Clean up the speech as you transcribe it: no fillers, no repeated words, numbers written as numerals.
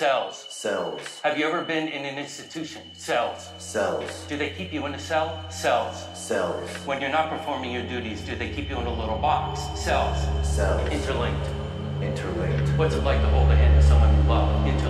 Cells. Cells. Have you ever been in an institution? Cells. Cells. Do they keep you in a cell? Cells. Cells. When you're not performing your duties, do they keep you in a little box? Cells. Cells. Interlinked. Interlinked. What's it like to hold the hand of someone you love? Interlinked.